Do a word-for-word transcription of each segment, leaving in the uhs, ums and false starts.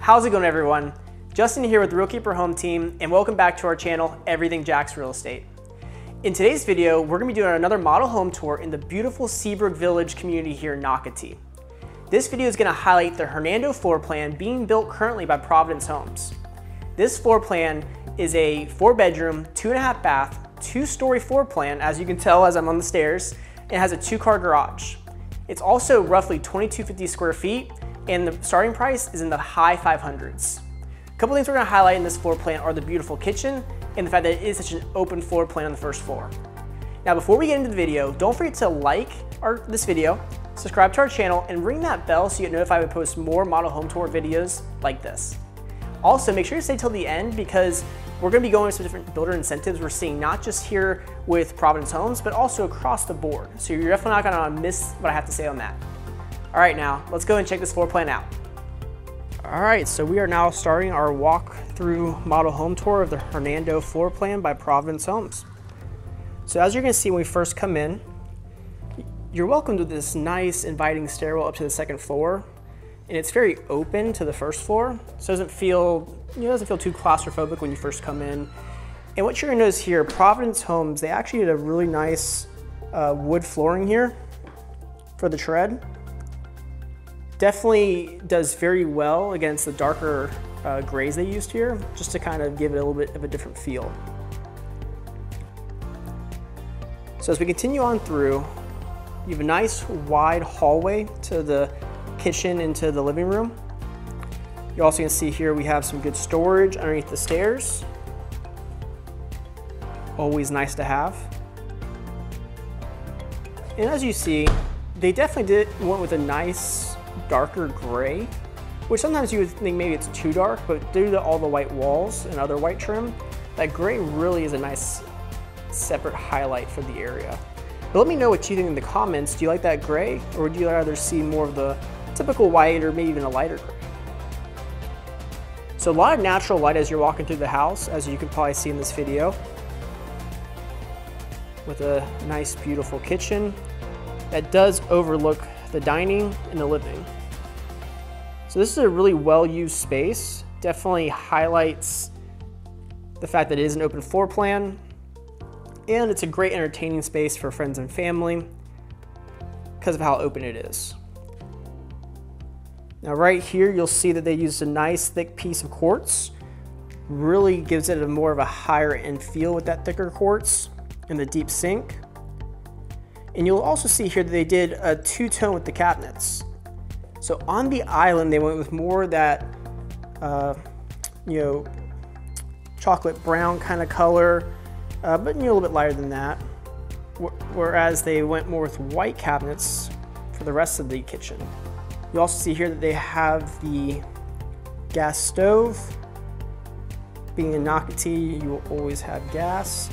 How's it going, everyone? Justin here with the ReelKeeper Home Team, and welcome back to our channel, Everything Jax Real Estate. In today's video, we're gonna be doing another model home tour in the beautiful Seabrook Village community here in Nocatee. This video is gonna highlight the Hernando floor plan being built currently by Providence Homes. This floor plan is a four bedroom, two and a half bath, two story floor plan, as you can tell as I'm on the stairs. It has a two car garage. It's also roughly twenty-two fifty square feet, and the starting price is in the high five hundreds. A couple things we're gonna highlight in this floor plan are the beautiful kitchen and the fact that it is such an open floor plan on the first floor. Now, before we get into the video, don't forget to like our, this video, subscribe to our channel, and ring that bell so you get notified when we post more model home tour videos like this. Also, make sure you stay till the end because we're gonna be going with some different builder incentives we're seeing, not just here with Providence Homes, but also across the board. So you're definitely not gonna miss what I have to say on that. All right, now let's go and check this floor plan out. All right, so we are now starting our walk through model home tour of the Hernando floor plan by Providence Homes. So as you're gonna see when we first come in, you're welcome to this nice inviting stairwell up to the second floor, and it's very open to the first floor. So it doesn't feel, you know, doesn't feel too claustrophobic when you first come in. And what you're gonna notice here, Providence Homes, they actually did a really nice uh, wood flooring here for the tread. Definitely does very well against the darker uh, grays they used here, just to kind of give it a little bit of a different feel. So as we continue on through, you have a nice wide hallway to the kitchen into the living room. You're also gonna see here we have some good storage underneath the stairs. Always nice to have. And as you see, they definitely did went with a nice darker gray, which sometimes you would think maybe it's too dark, but due to all the white walls and other white trim, that gray really is a nice separate highlight for the area. But let me know what you think in the comments. Do you like that gray, or would you rather see more of the typical white or maybe even a lighter gray? So a lot of natural light as you're walking through the house, as you can probably see in this video, with a nice beautiful kitchen that does overlook the dining and the living. So this is a really well-used space. Definitely highlights the fact that it is an open floor plan, and it's a great entertaining space for friends and family because of how open it is. Now right here, you'll see that they used a nice thick piece of quartz. Really gives it a more of a higher end feel with that thicker quartz and the deep sink. And you'll also see here that they did a two-tone with the cabinets. So on the island, they went with more of that, uh, you know, chocolate brown kind of color, uh, but you know, a little bit lighter than that. Whereas they went more with white cabinets for the rest of the kitchen. You also see here that they have the gas stove. Being in Nocatee, you will always have gas.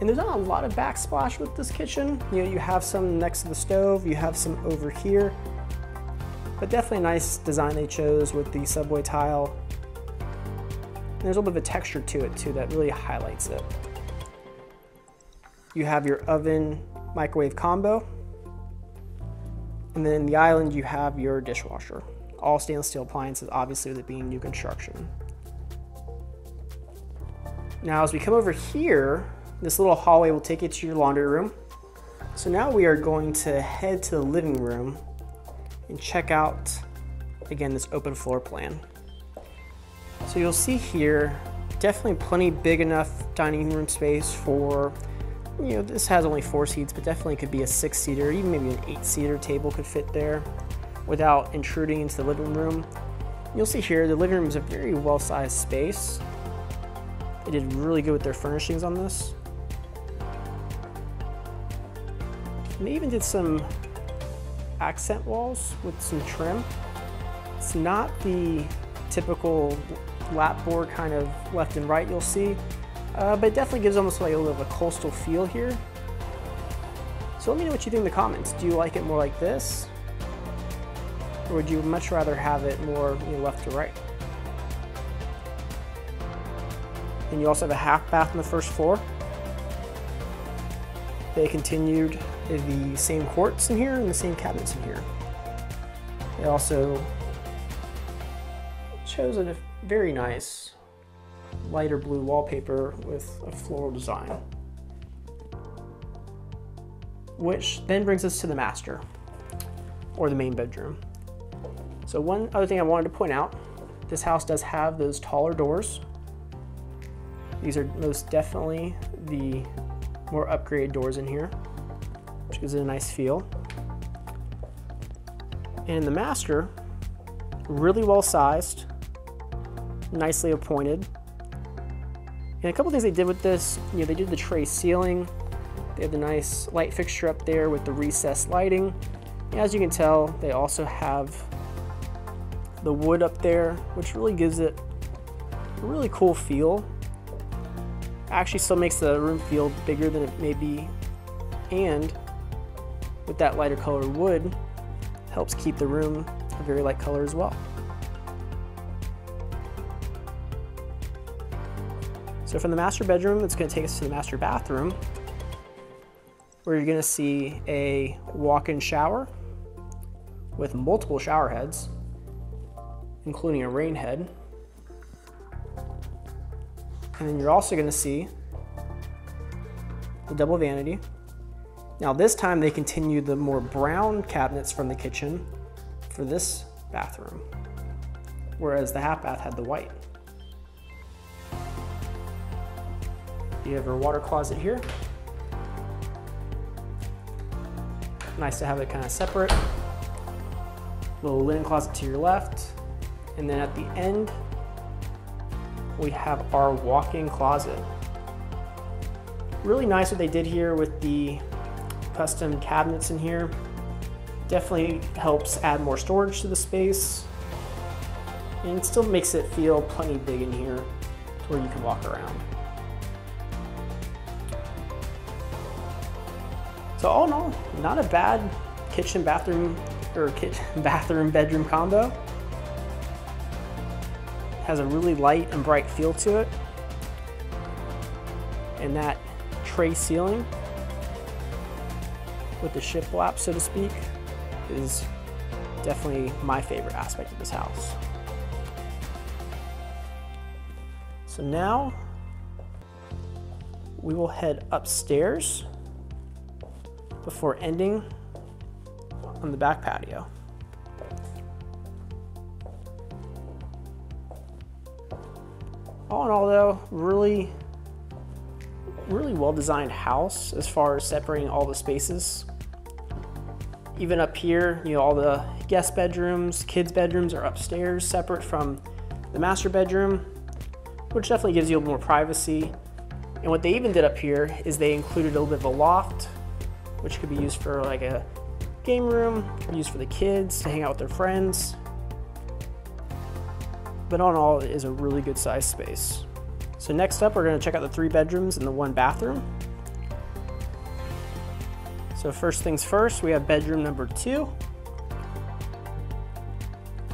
And there's not a lot of backsplash with this kitchen. You know, you have some next to the stove, you have some over here, but definitely a nice design they chose with the subway tile. And there's a little bit of a texture to it too that really highlights it. You have your oven microwave combo. And then in the island, you have your dishwasher. All stainless steel appliances, obviously with it being new construction. Now, as we come over here, this little hallway will take you to your laundry room. So now we are going to head to the living room and check out, again, this open floor plan. So you'll see here, definitely plenty big enough dining room space for, you know, this has only four seats, but definitely could be a six seater, even maybe an eight seater table could fit there without intruding into the living room. You'll see here, the living room is a very well-sized space. They did really good with their furnishings on this. And they even did some accent walls with some trim. It's not the typical lap board kind of left and right you'll see, uh, but it definitely gives almost like a little bit of a coastal feel here. So let me know what you think in the comments. Do you like it more like this? Or would you much rather have it more, you know, left to right? And you also have a half bath on the first floor. They continued the same quartz in here and the same cabinets in here. They also chose a very nice lighter blue wallpaper with a floral design. Which then brings us to the master, or the main bedroom. So one other thing I wanted to point out, this house does have those taller doors. These are most definitely the more upgraded doors in here, which gives it a nice feel. And the master, really well sized, nicely appointed. And a couple things they did with this, you know, they did the tray ceiling. They have the nice light fixture up there with the recessed lighting. And as you can tell, they also have the wood up there, which really gives it a really cool feel. Actually still makes the room feel bigger than it may be, and with that lighter colored wood, helps keep the room a very light color as well. So from the master bedroom, it's going to take us to the master bathroom, where you're going to see a walk-in shower with multiple shower heads, including a rain head. And then you're also going to see the double vanity. Now this time they continue the more brown cabinets from the kitchen for this bathroom, whereas the half bath had the white. You have your water closet here. Nice to have it kind of separate. Little linen closet to your left. And then at the end, we have our walk-in closet. Really nice what they did here with the custom cabinets in here. Definitely helps add more storage to the space, and it still makes it feel plenty big in here to where you can walk around. So all in all, not a bad kitchen bathroom or kitchen bathroom bedroom combo. Has a really light and bright feel to it, and that tray ceiling with the shiplap, so to speak, is definitely my favorite aspect of this house. So now we will head upstairs before ending on the back patio. All in all though, really, really well designed house as far as separating all the spaces. Even up here, you know, all the guest bedrooms, kids bedrooms are upstairs separate from the master bedroom, which definitely gives you a little more privacy. And what they even did up here is they included a little bit of a loft, which could be used for like a game room, could be used for the kids to hang out with their friends. But all in all, it is a really good sized space. So next up, we're gonna check out the three bedrooms and the one bathroom. So first things first, we have bedroom number two.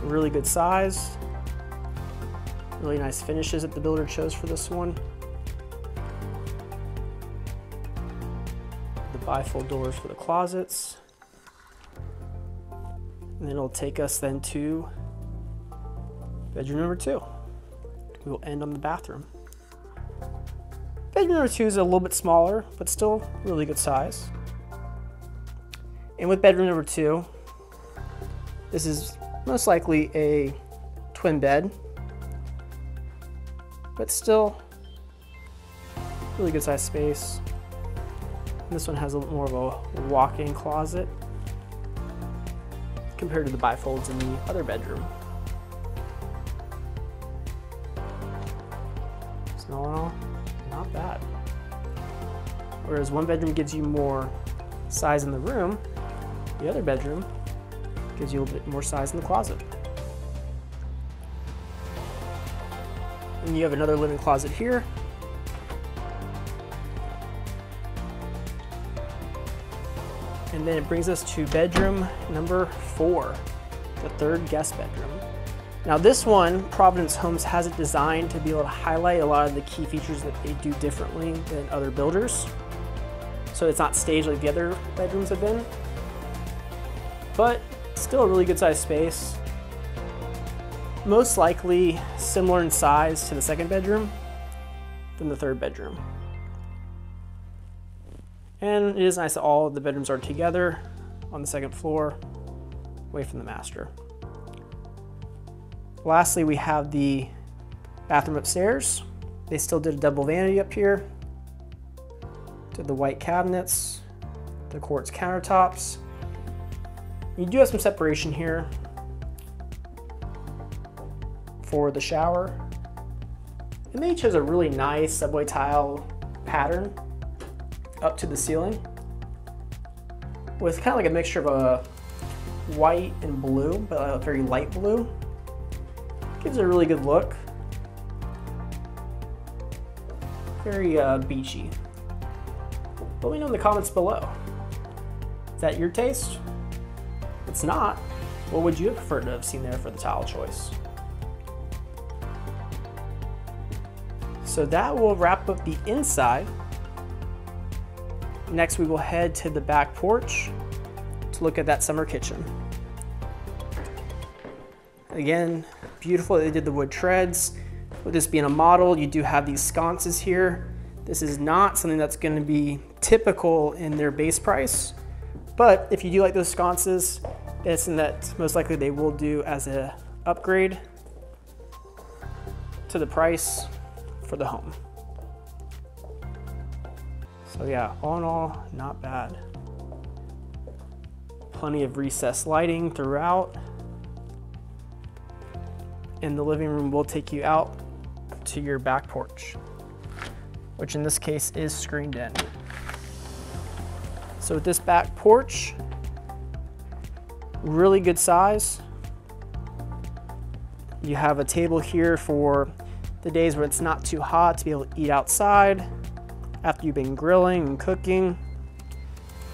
Really good size. Really nice finishes that the builder chose for this one. The bifold doors for the closets. And then it'll take us then to bedroom number two. We will end on the bathroom. Bedroom number two is a little bit smaller, but still really good size. And with bedroom number two, this is most likely a twin bed, but still really good size space. And this one has a little more of a walk-in closet compared to the bifolds in the other bedroom. All in all, not bad. Whereas one bedroom gives you more size in the room, the other bedroom gives you a little bit more size in the closet. And you have another linen closet here. And then it brings us to bedroom number four, the third guest bedroom. Now this one, Providence Homes has it designed to be able to highlight a lot of the key features that they do differently than other builders. So it's not staged like the other bedrooms have been, but still a really good sized space. most likely similar in size to the second bedroom than the third bedroom. And it is nice that all of the bedrooms are together on the second floor, away from the master. Lastly, we have the bathroom upstairs. They still did a double vanity up here. Did the white cabinets, the quartz countertops. You do have some separation here for the shower. And they chose a really nice subway tile pattern up to the ceiling with kind of like a mixture of a white and blue, but a very light blue. Gives it a really good look. Very uh, beachy. Let me know in the comments below. Is that your taste? If it's not, what would you have preferred to have seen there for the tile choice? So that will wrap up the inside. Next, we will head to the back porch to look at that summer kitchen. Again, beautiful. They did the wood treads. With this being a model, you do have these sconces here. This is not something that's going to be typical in their base price, but if you do like those sconces, it's something that most likely they will do as an upgrade to the price for the home. So yeah, all in all, not bad. Plenty of recessed lighting throughout. And the living room will take you out to your back porch, which in this case is screened in. So with this back porch, really good size. You have a table here for the days when it's not too hot to be able to eat outside after you've been grilling and cooking.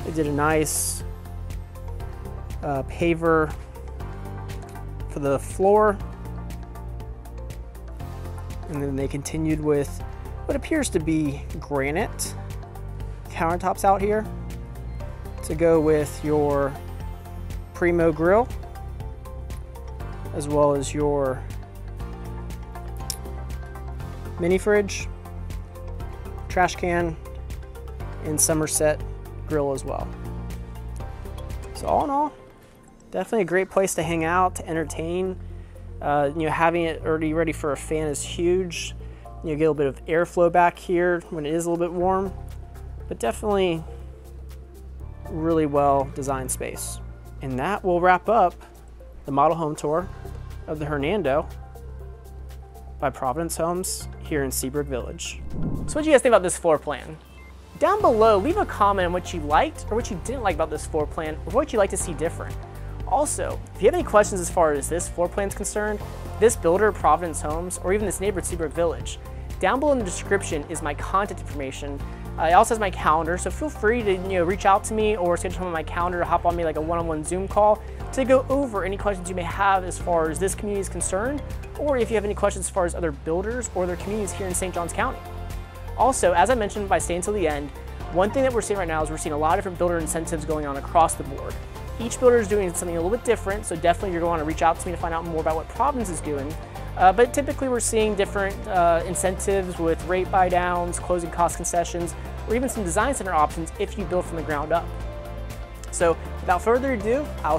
They did a nice uh, paver for the floor. And then they continued with what appears to be granite countertops out here to go with your Primo grill, as well as your mini fridge, trash can, and Somerset grill as well. So all in all, definitely a great place to hang out, to entertain. Uh, you know, having it already ready for a fan is huge. You get a little bit of airflow back here when it is a little bit warm, but definitely really well designed space. And that will wrap up the model home tour of the Hernando by Providence Homes here in Seabrook Village. So what do you guys think about this floor plan? Down below, leave a comment on what you liked or what you didn't like about this floor plan, or what you'd like to see different. Also, if you have any questions as far as this floor plan is concerned, this builder, Providence Homes, or even this neighborhood, Seabrook Village, down below in the description is my contact information. Uh, it also has my calendar, so feel free to you know, reach out to me or schedule on my calendar, or hop on me like a one-on-one Zoom call to go over any questions you may have as far as this community is concerned, or if you have any questions as far as other builders or their communities here in Saint Johns County. Also, as I mentioned, by staying till the end, one thing that we're seeing right now is we're seeing a lot of different builder incentives going on across the board. Each builder is doing something a little bit different, so definitely you're going to reach out to me to find out more about what Providence is doing. Uh, but typically we're seeing different uh, incentives with rate buy downs, closing cost concessions, or even some design center options if you build from the ground up. So without further ado, I'll